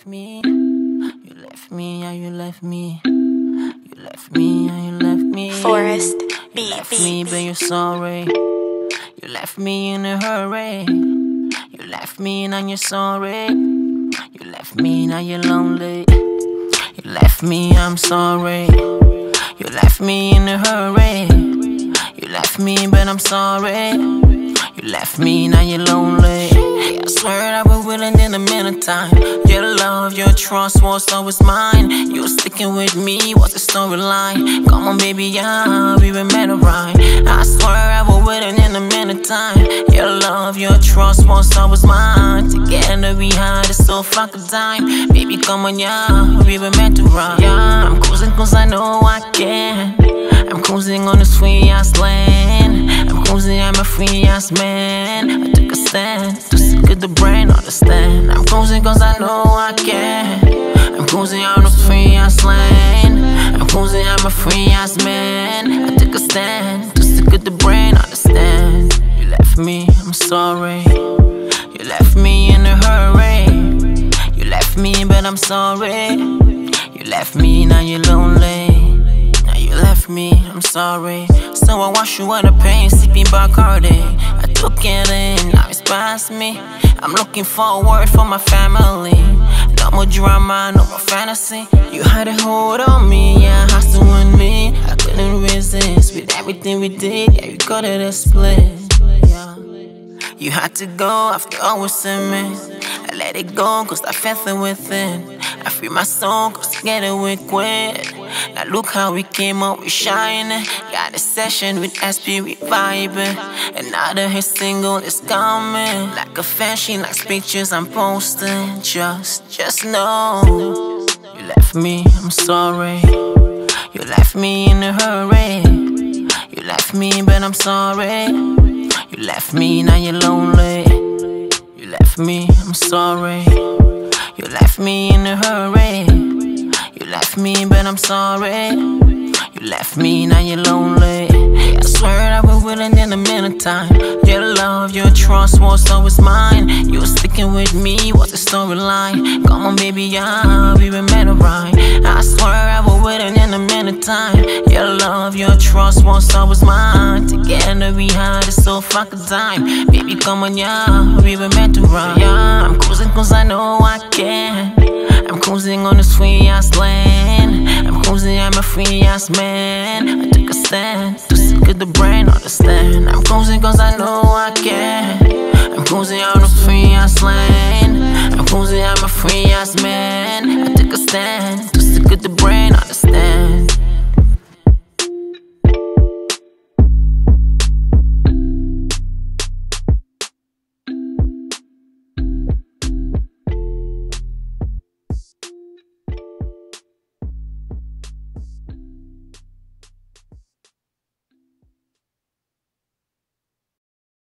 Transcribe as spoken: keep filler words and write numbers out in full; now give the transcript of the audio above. left me, you left me, yeah, you left me. You left me, yeah, you left me. Forest B. You left me, but you're sorry. You left me in a hurry. You left me, now you're sorry. You left me, now you're lonely. You left me, I'm sorry. You left me in a hurry. You left me, but I'm sorry. You left me, now you're lonely. I swear I was willing in a minute time. Your love, your trust was always mine. You were sticking with me, what's the storyline? Come on baby, yeah, we were meant to ride. I swear I was willing in a minute time. Your love, your trust was always mine. Together we had it so fuck a dime. Baby come on, yeah, we were meant to ride. Yeah, I'm cruising cause I know I can. I'm cruising on this free ass land. I'm cruising, I'm a free ass man. I took a stand, too sick of the brain, understand. I'm cruising cause I know I can. I'm cruising, I'm a free ass land. I'm cruising, I'm a free ass man. I took a stand, too sick of the brain, understand. You left me, I'm sorry. You left me in a hurry. You left me, but I'm sorry. You left me, now you're lonely. Left me, I'm sorry. So I wash you out of pain, sipping Bacardi. I took it in, now it's past me. I'm looking forward for my family. No more drama, no more fantasy. You had a hold on me, yeah, hostile on me. I couldn't resist with everything we did. Yeah, you got it a split. Yeah. You had to go after all we sent me. I let it go cause I felt it within. I free my soul cause together we quit. Now look how we came up, we shining. Got a session with S P, we vibing. Another hit single is coming. Like a fan, she likes pictures I'm posting. Just, just know you left me, I'm sorry. You left me in a hurry. You left me, but I'm sorry. You left me, now you're lonely. You left me, I'm sorry. You left me in a hurry. You left me, but I'm sorry. You left me, now you're lonely. I swear I was willing in a minute time. Your love, your trust was always mine. You were sticking with me, what's the storyline? Come on baby, yeah, we were meant to ride. I swear I was willing in a minute time. Your love, your trust was always mine. Together we had it so fuck a dime. Baby come on, yeah, we were meant to ride. Yeah, I'm cruising cause I know I can. I'm cruising on this free ass land. I'm cruising, I'm a free ass man. I took a stand, too sick of the brain, understand. I'm cruising cause I know I can. I'm cruising on this free ass land. I'm cruising, I'm a free ass man. I took a stand.